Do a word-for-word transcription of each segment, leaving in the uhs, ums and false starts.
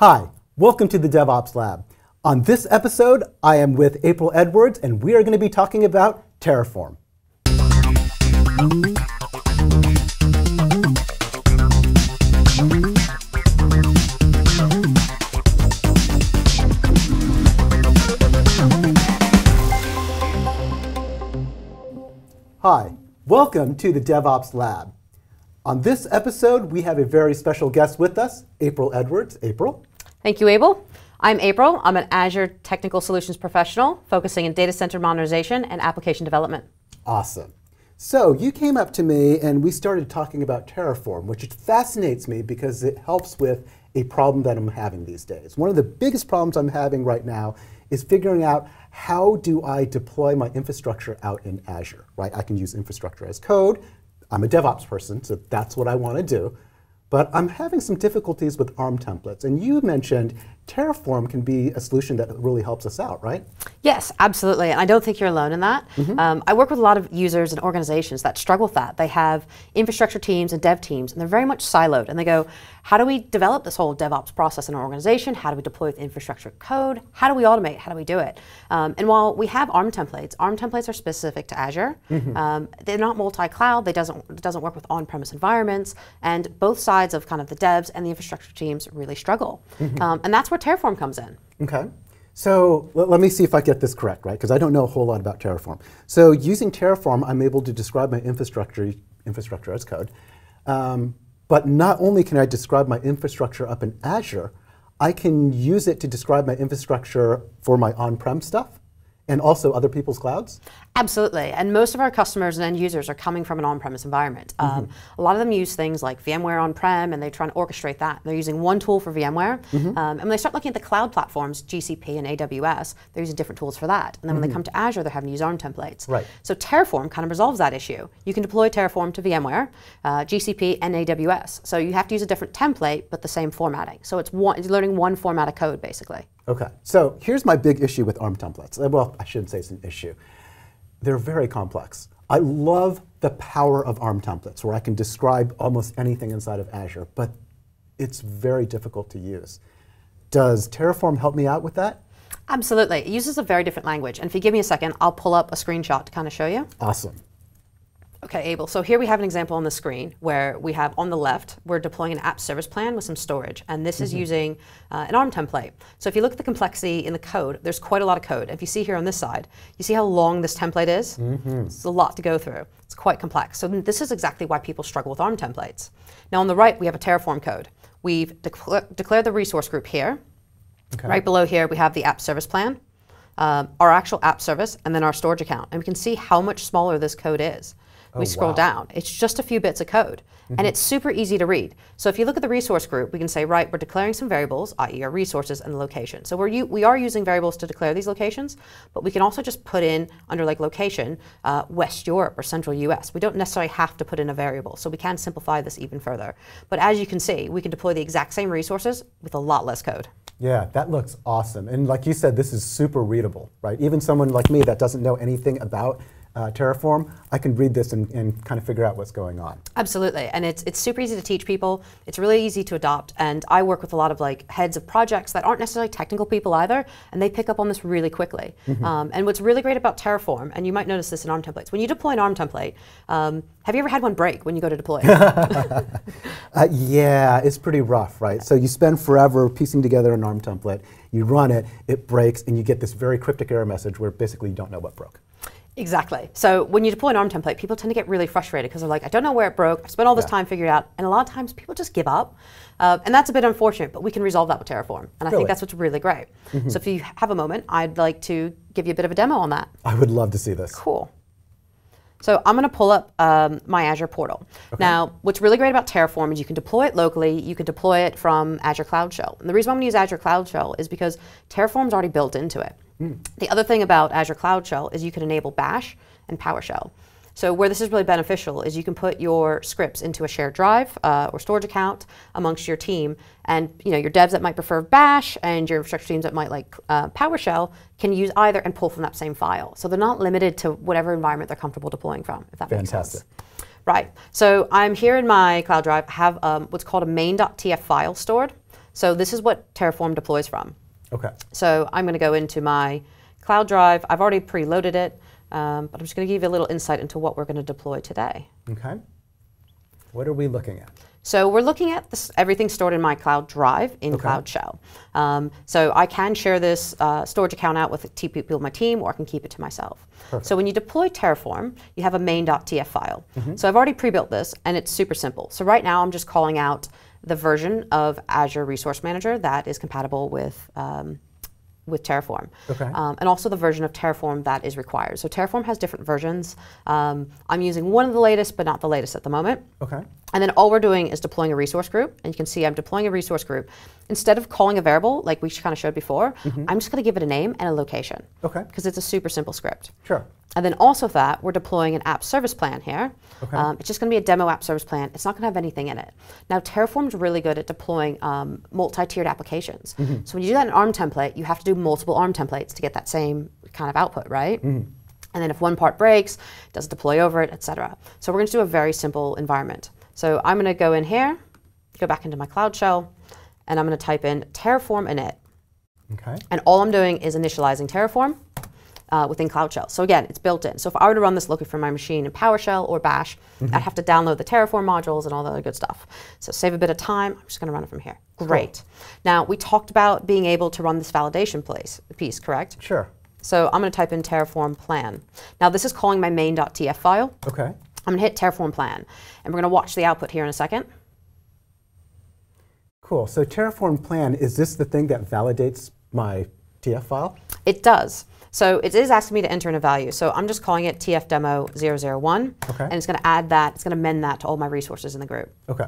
Hi, welcome to the DevOps Lab. On this episode, I am with April Edwards, and we are going to be talking about Terraform. Hi, welcome to the DevOps Lab. On this episode, we have a very special guest with us, April Edwards. April. Thank you, Abel. I'm April. I'm an Azure Technical Solutions Professional focusing in data center modernization and application development. Awesome. So you came up to me and we started talking about Terraform, which fascinates me because it helps with a problem that I'm having these days. One of the biggest problems I'm having right now is figuring out how do I deploy my infrastructure out in Azure, right? I can use infrastructure as code. I'm a DevOps person, so that's what I want to do. But I'm having some difficulties with A R M templates. And you mentioned Terraform can be a solution that really helps us out, right? Yes, absolutely. And I don't think you're alone in that. Mm-hmm. um, I work with a lot of users and organizations that struggle with that. They have infrastructure teams and dev teams, and they're very much siloed. And they go, how do we develop this whole DevOps process in our organization? How do we deploy with infrastructure code? How do we automate? How do we do it? Um, and while we have A R M templates, A R M templates are specific to Azure. Mm-hmm. um, they're not multi-cloud. They doesn't, it doesn't work with on-premise environments. And both sides of kind of the devs and the infrastructure teams really struggle. Mm-hmm. um, and that's where Terraform comes in. Okay. So let, let me see if I get this correct, right? Because I don't know a whole lot about Terraform. So using Terraform, I'm able to describe my infrastructure, infrastructure as code. Um, but not only can I describe my infrastructure up in Azure, I can use it to describe my infrastructure for my on-prem stuff and also other people's clouds? Absolutely, and most of our customers and end users are coming from an on-premise environment. Mm-hmm. um, a lot of them use things like VMware on-prem, and they try to orchestrate that. They're using one tool for VMware, mm-hmm. um, and when they start looking at the cloud platforms, G C P and A W S, they're using different tools for that. And then mm-hmm. when they come to Azure, they're having to use A R M templates. Right. So Terraform kind of resolves that issue. You can deploy Terraform to VMware, uh, G C P, and A W S. So you have to use a different template, but the same formatting. So it's, one, it's learning one format of code, basically. Okay, so here's my big issue with A R M templates. Well, I shouldn't say it's an issue. They're very complex. I love the power of A R M templates, where I can describe almost anything inside of Azure, but it's very difficult to use. Does Terraform help me out with that? Absolutely. It uses a very different language. And if you give me a second, I'll pull up a screenshot to kind of show you. Awesome. Okay, Abel, so here we have an example on the screen where we have on the left, we're deploying an app service plan with some storage, and this mm-hmm. is using uh, an A R M template. So if you look at the complexity in the code, there's quite a lot of code. If you see here on this side, you see how long this template is? Mm-hmm. It's a lot to go through. It's quite complex. So this is exactly why people struggle with A R M templates. Now on the right, we have a Terraform code. We've decla- declared the resource group here. Okay. Right below here, we have the app service plan, um, our actual app service, and then our storage account. And we can see how much smaller this code is. We oh, scroll wow. down. It's just a few bits of code, mm-hmm. and it's super easy to read. So if you look at the resource group, we can say, right, we're declaring some variables, that is our resources and the location. So we're, we are using variables to declare these locations, but we can also just put in, under like location, uh, West Europe or Central U S. We don't necessarily have to put in a variable, so we can simplify this even further. But as you can see, we can deploy the exact same resources with a lot less code. Yeah, that looks awesome. And like you said, this is super readable, right? Even someone like me that doesn't know anything about Uh, Terraform, I can read this and, and kind of figure out what's going on. Absolutely, and it's it's super easy to teach people. It's really easy to adopt, and I work with a lot of like heads of projects that aren't necessarily technical people either, and they pick up on this really quickly. Mm-hmm. um, and what's really great about Terraform, and you might notice this in A R M templates, when you deploy an A R M template, um, have you ever had one break when you go to deploy? uh, yeah, it's pretty rough, right? So you spend forever piecing together an A R M template, you run it, it breaks, and you get this very cryptic error message where basically you don't know what broke. Exactly. So when you deploy an A R M template, people tend to get really frustrated because they're like, I don't know where it broke. I've spent all this yeah. time figuring it out. And a lot of times people just give up. Uh, and that's a bit unfortunate, but we can resolve that with Terraform. And really? I think that's what's really great. Mm-hmm. So if you have a moment, I'd like to give you a bit of a demo on that. I would love to see this. Cool. So I'm going to pull up um, my Azure portal. Okay. Now, what's really great about Terraform is you can deploy it locally. You can deploy it from Azure Cloud Shell. And the reason why I'm going to use Azure Cloud Shell is because Terraform's already built into it. Mm. The other thing about Azure Cloud Shell is you can enable Bash and PowerShell. So where this is really beneficial is you can put your scripts into a shared drive uh, or storage account amongst your team, and you know your devs that might prefer Bash and your infrastructure teams that might like uh, PowerShell can use either and pull from that same file. So they're not limited to whatever environment they're comfortable deploying from, if that Fantastic. Makes sense. Right, so I'm here in my cloud drive, I have um, what's called a main dot T F file stored. So this is what Terraform deploys from. Okay. So I'm going to go into my cloud drive. I've already preloaded it, um, but I'm just going to give you a little insight into what we're going to deploy today. Okay. What are we looking at? So we're looking at this, everything stored in my cloud drive in okay. Cloud Shell. Um, so I can share this uh, storage account out with people on my team, or I can keep it to myself. Perfect. So when you deploy Terraform, you have a main.tf file. Mm-hmm. So I've already pre-built this, and it's super simple. So right now I'm just calling out the version of Azure Resource Manager that is compatible with um, with Terraform, okay. um, and also the version of Terraform that is required. So Terraform has different versions. Um, I'm using one of the latest, but not the latest at the moment. Okay. And then all we're doing is deploying a resource group, and you can see I'm deploying a resource group. Instead of calling a variable, like we kind of showed before, mm-hmm. I'm just going to give it a name and a location, okay. because it's a super simple script. Sure. And then also that, we're deploying an app service plan here. Okay. Um, it's just going to be a demo app service plan. It's not going to have anything in it. Now, Terraform's really good at deploying um, multi-tiered applications. Mm-hmm. So when you do that in ARM template, you have to do multiple ARM templates to get that same kind of output, right? Mm-hmm. And then if one part breaks, it doesn't deploy over it, et cetera. So we're going to do a very simple environment. So I'm going to go in here, go back into my Cloud Shell, and I'm going to type in Terraform init. Okay. And all I'm doing is initializing Terraform. Uh, within Cloud Shell. So again, it's built in. So if I were to run this looking for my machine in PowerShell or Bash, mm-hmm. I'd have to download the Terraform modules and all the other good stuff. So save a bit of time. I'm just going to run it from here. Great. Cool. Now, we talked about being able to run this validation place, piece, correct? Sure. So I'm going to type in Terraform plan. Now, this is calling my main.tf file. Okay. I'm going to hit Terraform plan, and we're going to watch the output here in a second. Cool. So Terraform plan, is this the thing that validates my T F file? It does. So it is asking me to enter in a value. So I'm just calling it T F demo zero zero one, okay. and it's going to add that, it's going to mend that to all my resources in the group. Okay.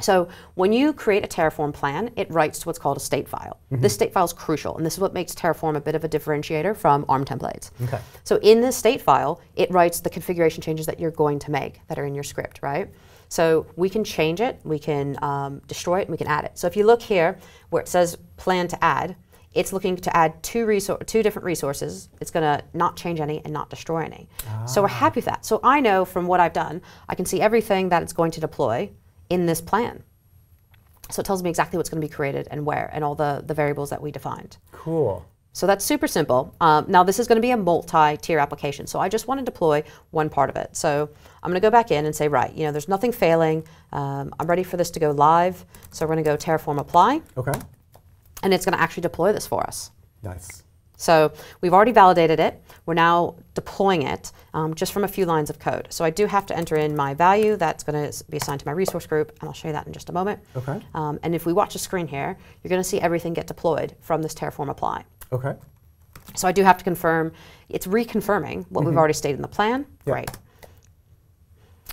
So when you create a Terraform plan, it writes to what's called a state file. Mm-hmm. This state file is crucial, and this is what makes Terraform a bit of a differentiator from ARM templates. Okay. So in this state file, it writes the configuration changes that you're going to make that are in your script, right? So we can change it, we can um, destroy it, and we can add it. So if you look here where it says plan to add, it's looking to add two, resor two different resources. It's going to not change any and not destroy any. Ah. So we're happy with that. So I know from what I've done, I can see everything that it's going to deploy in this plan. So it tells me exactly what's going to be created and where and all the, the variables that we defined. Cool. So that's super simple. Um, now this is going to be a multi-tier application. So I just want to deploy one part of it. So I'm going to go back in and say, right, you know, there's nothing failing. Um, I'm ready for this to go live. So we're going to go Terraform apply. Okay. And it's going to actually deploy this for us. Nice. So we've already validated it. We're now deploying it um, just from a few lines of code. So I do have to enter in my value that's going to be assigned to my resource group, and I'll show you that in just a moment. Okay. Um, and if we watch the screen here, you're going to see everything get deployed from this Terraform apply. Okay. So I do have to confirm. It's reconfirming what mm-hmm. we've already stated in the plan. Yep. Right.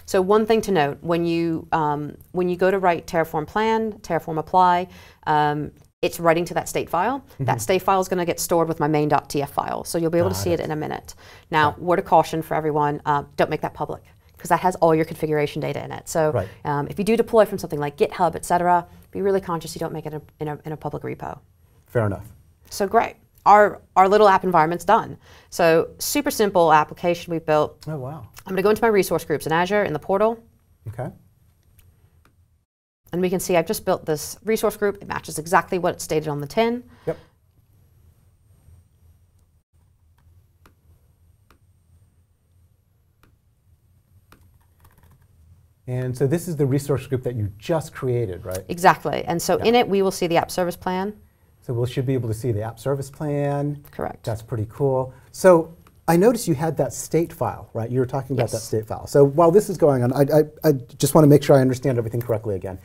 So one thing to note, when you, um, when you go to write Terraform plan, Terraform apply, um, it's writing to that state file. Mm-hmm. That state file is going to get stored with my main.tf file. So you'll be able Got to see it. it in a minute. Now, yeah. word of caution for everyone, uh, don't make that public, because that has all your configuration data in it. So right. um, if you do deploy from something like GitHub, et cetera, be really conscious you don't make it in a, in a, in a public repo. Fair enough. So great. Our, our little app environment's done. So super simple application we built. Oh, wow. I'm going to go into my resource groups in Azure in the portal. Okay. And we can see I've just built this resource group. It matches exactly what it's stated on the tin. Yep. And so this is the resource group that you just created, right? Exactly. And so yep. in it, we will see the app service plan. So we should be able to see the app service plan. Correct. That's pretty cool. So I noticed you had that state file, right? You were talking about yes. that state file. So while this is going on, I, I, I just want to make sure I understand everything correctly again.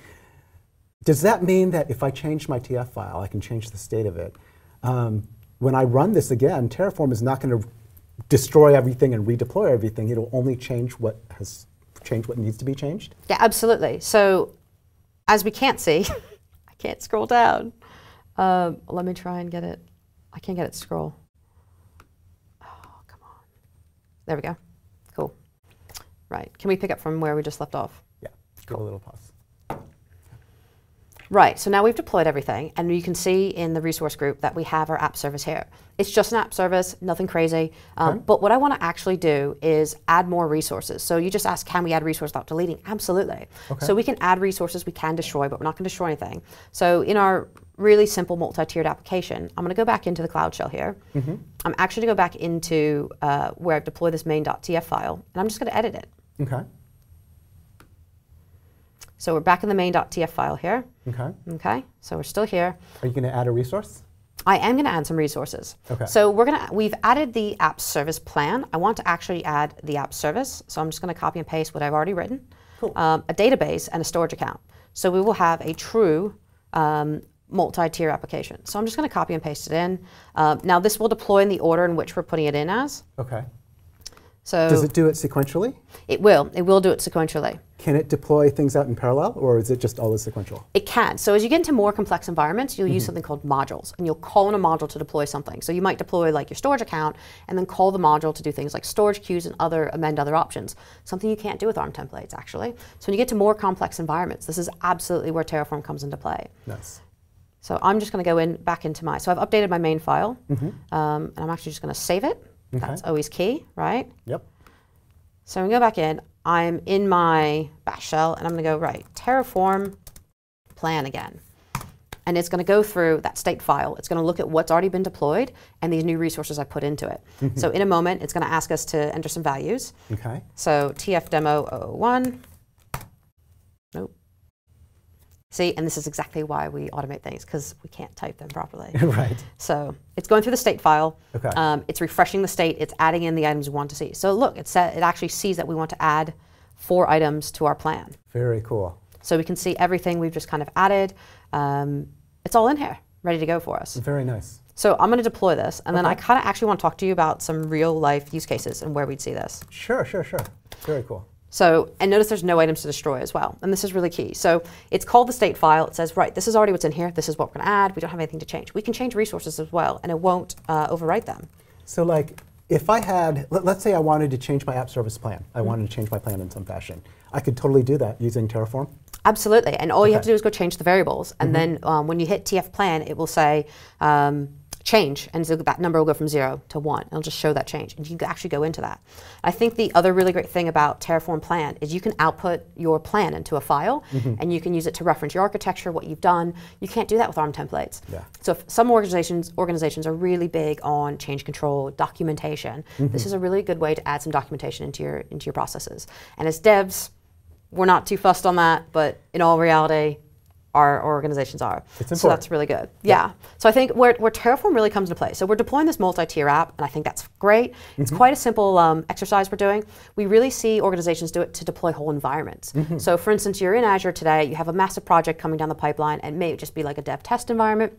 Does that mean that if I change my T F file, I can change the state of it? Um, when I run this again, Terraform is not going to destroy everything and redeploy everything. It'll only change what has changed what needs to be changed? Yeah, absolutely. So as we can't see, I can't scroll down. Uh, let me try and get it. I can't get it to scroll. There we go. Cool. Right. Can we pick up from where we just left off? Yeah. Cool. Give a little pause. Right. So now we've deployed everything, and you can see in the resource group that we have our app service here. It's just an app service, nothing crazy. Um, okay. But what I want to actually do is add more resources. So you just asked, can we add resources without deleting? Absolutely. Okay. So we can add resources, we can destroy, but we're not going to destroy anything. So in our really simple multi-tiered application. I'm going to go back into the Cloud Shell here. Mm-hmm. I'm actually going to go back into uh, where I've deployed this main.tf file, and I'm just going to edit it. Okay. So we're back in the main.tf file here. Okay. Okay. So we're still here. Are you going to add a resource? I am going to add some resources. Okay. So we're going to we've added the app service plan. I want to actually add the app service, so I'm just going to copy and paste what I've already written. Cool. Um, a database and a storage account. So we will have a true um, multi-tier application. So I'm just going to copy and paste it in. Um, now this will deploy in the order in which we're putting it in as. Okay. So does it do it sequentially? It will. It will do it sequentially. Can it deploy things out in parallel, or is it just always sequential? It can. So as you get into more complex environments, you'll mm-hmm. use something called modules, and you'll call on a module to deploy something. So you might deploy like your storage account, and then call the module to do things like storage queues and other amend other options. Something you can't do with ARM templates, actually. So when you get to more complex environments, this is absolutely where Terraform comes into play. Nice. So I'm just going to go in back into my. So I've updated my main file, mm-hmm. um, and I'm actually just going to save it. Okay. That's always key, right? Yep. So I'm going to go back in. I'm in my Bash shell, and I'm going to go, right, Terraform plan again. And it's going to go through that state file. It's going to look at what's already been deployed and these new resources I put into it. Mm-hmm. So in a moment, it's going to ask us to enter some values. Okay. So T F demo zero zero one. Nope. See, and this is exactly why we automate things, because we can't type them properly. Right. So it's going through the state file. Okay. Um, it's refreshing the state. It's adding in the items we want to see. So look, it, set, it actually sees that we want to add four items to our plan. Very cool. So we can see everything we've just kind of added. Um, it's all in here, ready to go for us. Very nice. So I'm going to deploy this, and okay. then I kind of actually want to talk to you about some real-life use cases and where we'd see this. Sure, sure, sure. Very cool. So, and notice there's no items to destroy as well, and this is really key. So it's called the state file. It says, right, this is already what's in here. This is what we're going to add. We don't have anything to change. We can change resources as well, and it won't uh, overwrite them. So like, if I had, let, let's say I wanted to change my app service plan. I mm-hmm. wanted to change my plan in some fashion. I could totally do that using Terraform? Absolutely, and all okay. you have to do is go change the variables, and mm-hmm. then um, when you hit T F plan, it will say, um, change, and so that number will go from zero to one. It'll just show that change, and you can actually go into that. I think the other really great thing about Terraform plan is you can output your plan into a file, mm-hmm. and you can use it to reference your architecture, what you've done. You can't do that with ARM templates. Yeah. So if some organizations organizations are really big on change control, documentation. Mm-hmm. This is a really good way to add some documentation into your into your processes. And as devs, we're not too fussed on that, but in all reality, our organizations are. So that's really good. Yeah. yeah. So I think where, where Terraform really comes into play. So we're deploying this multi-tier app, and I think that's great. Mm-hmm. It's quite a simple um, exercise we're doing. We really see organizations do it to deploy whole environments. Mm-hmm. So for instance, you're in Azure today, you have a massive project coming down the pipeline, and it may just be like a dev test environment.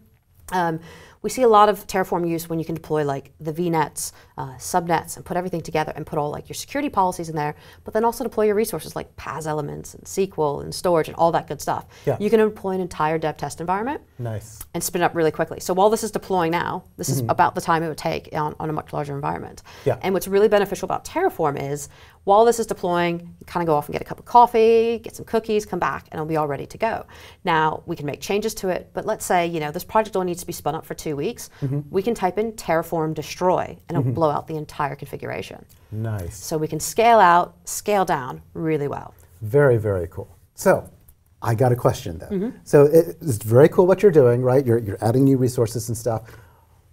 Um, we see a lot of Terraform use when you can deploy like the vnets, uh, subnets, and put everything together and put all like your security policies in there, but then also deploy your resources like P A S elements and S Q L and storage and all that good stuff. Yeah. You can deploy an entire dev test environment nice. And spin up really quickly. So while this is deploying now, this mm-hmm. is about the time it would take on, on a much larger environment. Yeah. And what's really beneficial about Terraform is while this is deploying, you kind of go off and get a cup of coffee, get some cookies, come back, and it'll be all ready to go. Now, we can make changes to it, but let's say, you know, this project only needs to be spun up for two weeks. Mm-hmm. We can type in Terraform destroy, and it'll mm-hmm. blow out the entire configuration. Nice. So we can scale out, scale down really well. Very, very cool. So, I got a question, though. Mm-hmm. So, it's very cool what you're doing, right? You're, you're adding new resources and stuff.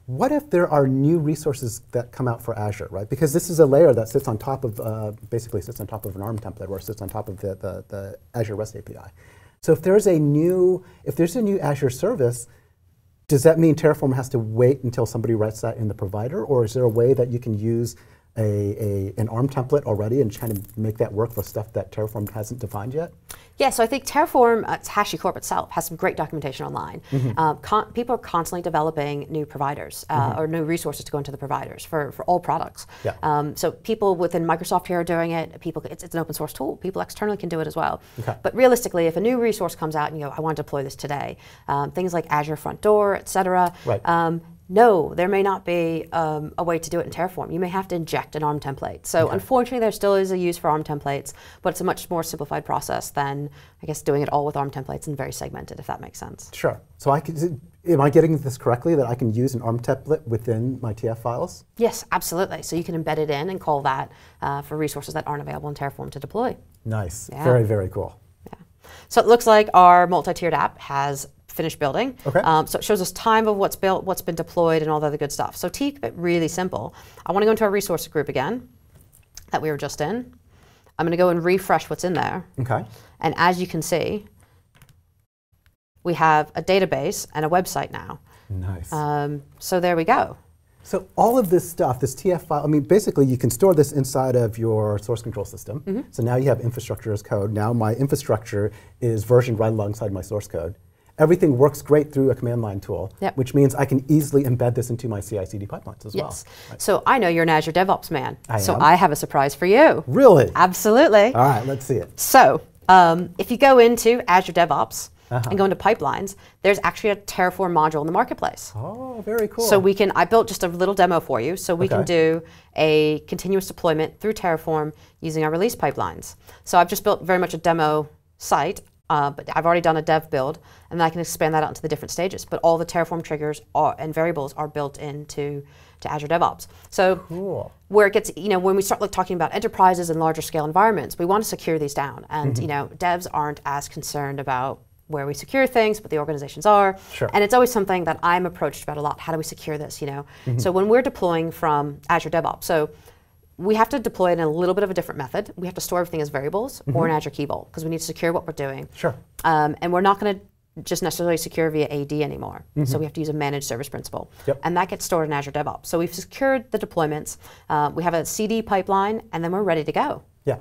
What if there are new resources that come out for Azure, right? Because this is a layer that sits on top of, uh, basically sits on top of an ARM template, or sits on top of the, the, the Azure REST A P I. So if there's a new, if there's a new Azure service, does that mean Terraform has to wait until somebody writes that in the provider, or is there a way that you can use a, a, an ARM template already and kind of make that work for stuff that Terraform hasn't defined yet? Yeah, so I think Terraform, uh, HashiCorp itself, has some great documentation online. Mm-hmm. uh, con people are constantly developing new providers, uh, mm-hmm. or new resources to go into the providers for, for all products. Yeah. Um, so people within Microsoft here are doing it. People, it's, it's an open source tool. People externally can do it as well. Okay. But realistically, if a new resource comes out and you go, I want to deploy this today, um, things like Azure Front Door, et cetera, right. um, no, there may not be um, a way to do it in Terraform. You may have to inject an ARM template. So okay. unfortunately, there still is a use for ARM templates, but it's a much more simplified process than, I guess, doing it all with ARM templates and very segmented, if that makes sense. Sure. So I could, am I getting this correctly, that I can use an ARM template within my T F files? Yes, absolutely. So you can embed it in and call that uh, for resources that aren't available in Terraform to deploy. Nice. Yeah. Very, very cool. Yeah. So it looks like our multi-tiered app has finished building. Okay. Um, so it shows us time of what's built, what's been deployed, and all the other good stuff. So to keep it really simple, I want to go into our resource group again that we were just in. I'm going to go and refresh what's in there. Okay. And as you can see, we have a database and a website now. Nice. Um, so there we go. So all of this stuff, this T F file, I mean, basically you can store this inside of your source control system. Mm-hmm. So now you have infrastructure as code. Now my infrastructure is versioned right alongside my source code. Everything works great through a command line tool, yep. which means I can easily embed this into my C I C D pipelines as yes. well. Right. So I know you're an Azure DevOps man. I so am. I have a surprise for you. Really? Absolutely. All right, let's see it. So um, if you go into Azure DevOps, Uh-huh. and go into pipelines, there's actually a Terraform module in the marketplace. Oh, very cool. So we can, I built just a little demo for you, so we okay. can do a continuous deployment through Terraform using our release pipelines. So I've just built very much a demo site, uh, but I've already done a dev build, and then I can expand that out into the different stages. But all the Terraform triggers are, and variables are built into to Azure DevOps. So cool. where it gets, you know, when we start like, talking about enterprises and larger scale environments, we want to secure these down. And mm-hmm. you know, devs aren't as concerned about where we secure things, but the organizations are. Sure. And it's always something that I'm approached about a lot. How do we secure this, you know? Mm-hmm. So when we're deploying from Azure DevOps, so we have to deploy it in a little bit of a different method. We have to store everything as variables mm-hmm. or in Azure Key Vault, because we need to secure what we're doing. Sure. Um, and we're not going to just necessarily secure via A D anymore. Mm-hmm. So we have to use a managed service principle. Yep. And that gets stored in Azure DevOps. So we've secured the deployments. Uh, we have a C D pipeline, and then we're ready to go. Yeah.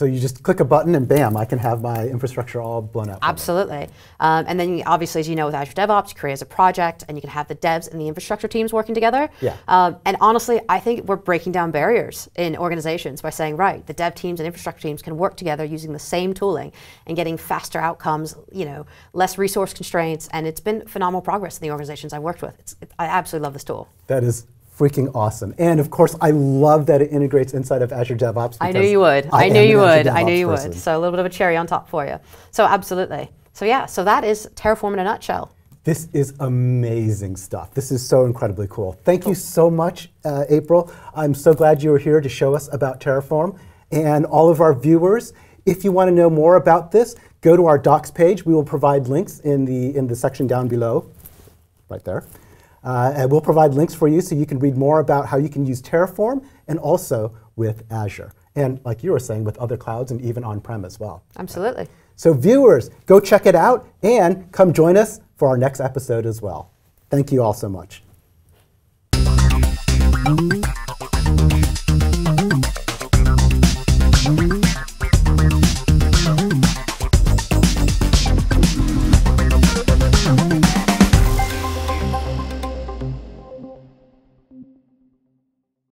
So you just click a button and bam, I can have my infrastructure all blown up. Absolutely. Um, and then obviously, as you know, with Azure DevOps, you create as a project and you can have the devs and the infrastructure teams working together. Yeah. Um, and honestly, I think we're breaking down barriers in organizations by saying, right, the dev teams and infrastructure teams can work together using the same tooling and getting faster outcomes, you know, less resource constraints. And it's been phenomenal progress in the organizations I've worked with. It's, it, I absolutely love this tool. That is freaking awesome. And of course, I love that it integrates inside of Azure DevOps. I knew you would. I, I knew you would. I knew you person. would. So a little bit of a cherry on top for you. So absolutely. So yeah, so that is Terraform in a nutshell. This is amazing stuff. This is so incredibly cool. Thank cool. you so much, uh, April. I'm so glad you were here to show us about Terraform. And all of our viewers, if you want to know more about this, go to our docs page. We will provide links in the, in the section down below, right there. Uh, and we'll provide links for you so you can read more about how you can use Terraform and also with Azure. And like you were saying, with other clouds and even on-prem as well. Absolutely. So viewers, go check it out and come join us for our next episode as well. Thank you all so much.